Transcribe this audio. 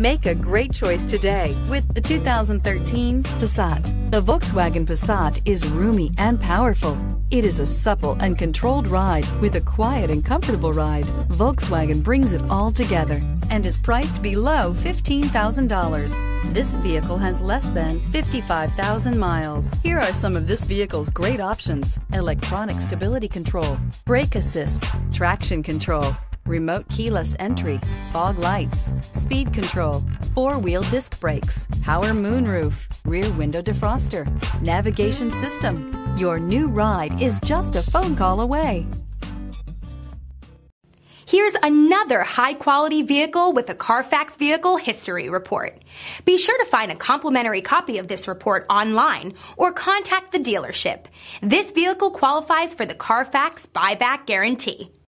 Make a great choice today with the 2013 Passat. The Volkswagen Passat is roomy and powerful. It is a supple and controlled ride with a quiet and comfortable ride. Volkswagen brings it all together and is priced below $15,000. This vehicle has less than 55,000 miles. Here are some of this vehicle's great options: electronic stability control, brake assist, traction control, remote keyless entry, fog lights, speed control, four-wheel disc brakes, power moonroof, rear window defroster, navigation system. Your new ride is just a phone call away. Here's another high-quality vehicle with a Carfax Vehicle History Report. Be sure to find a complimentary copy of this report online or contact the dealership. This vehicle qualifies for the Carfax Buyback Guarantee.